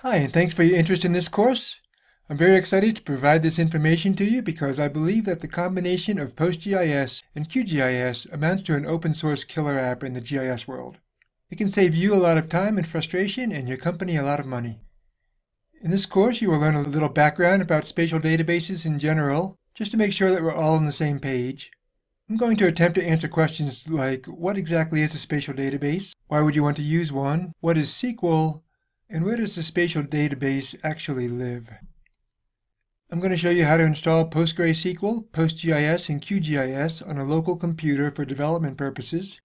Hi, and thanks for your interest in this course. I'm very excited to provide this information to you because I believe that the combination of PostGIS and QGIS amounts to an open source killer app in the GIS world. It can save you a lot of time and frustration and your company a lot of money. In this course, you will learn a little background about spatial databases in general, just to make sure that we're all on the same page. I'm going to attempt to answer questions like, what exactly is a spatial database? Why would you want to use one? What is SQL? And where does the spatial database actually live? I'm going to show you how to install PostgreSQL, PostGIS, and QGIS on a local computer for development purposes.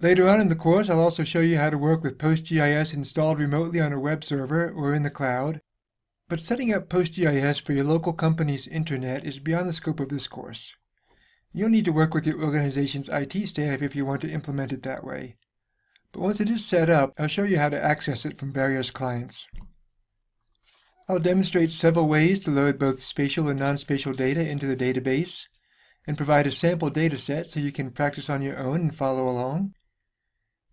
Later on in the course, I'll also show you how to work with PostGIS installed remotely on a web server or in the cloud. But setting up PostGIS for your local company's internet is beyond the scope of this course. You'll need to work with your organization's IT staff if you want to implement it that way. But once it is set up, I'll show you how to access it from various clients. I'll demonstrate several ways to load both spatial and non-spatial data into the database and provide a sample data set so you can practice on your own and follow along.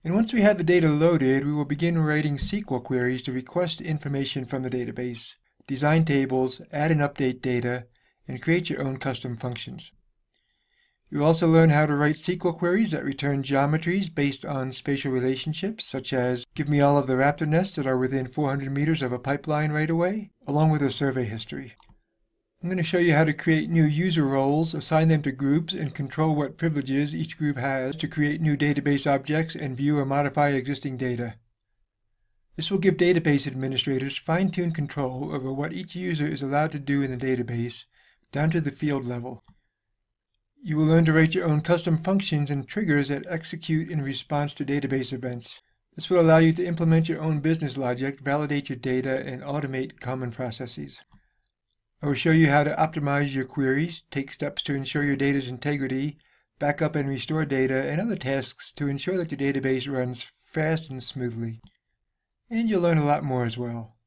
And once we have the data loaded, we will begin writing SQL queries to request information from the database, design tables, add and update data, and create your own custom functions. You'll also learn how to write SQL queries that return geometries based on spatial relationships, such as, give me all of the raptor nests that are within 400 meters of a pipeline right away, along with a survey history. I'm going to show you how to create new user roles, assign them to groups, and control what privileges each group has to create new database objects and view or modify existing data. This will give database administrators fine-tuned control over what each user is allowed to do in the database, down to the field level. You will learn to write your own custom functions and triggers that execute in response to database events. This will allow you to implement your own business logic, validate your data, and automate common processes. I will show you how to optimize your queries, take steps to ensure your data's integrity, back up and restore data, and other tasks to ensure that your database runs fast and smoothly. And you'll learn a lot more as well.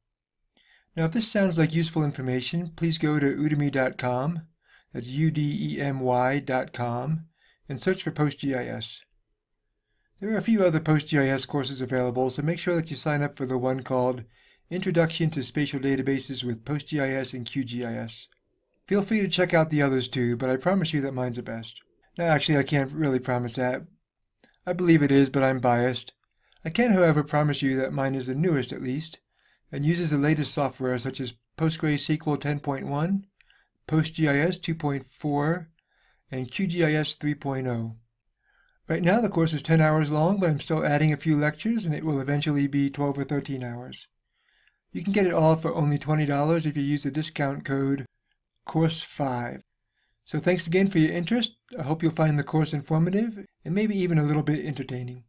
Now, if this sounds like useful information, please go to udemy.com. That's udemy.com, and search for PostGIS. There are a few other PostGIS courses available, so make sure that you sign up for the one called Introduction to Spatial Databases with PostGIS and QGIS. Feel free to check out the others too, but I promise you that mine's the best. No, actually, I can't really promise that. I believe it is, but I'm biased. I can, however, promise you that mine is the newest, at least, and uses the latest software such as PostgreSQL 10.1, PostGIS 2.4, and QGIS 3.0. Right now the course is 10 hours long, but I'm still adding a few lectures and it will eventually be 12 or 13 hours. You can get it all for only $20 if you use the discount code COURSE5. So thanks again for your interest. I hope you'll find the course informative and maybe even a little bit entertaining.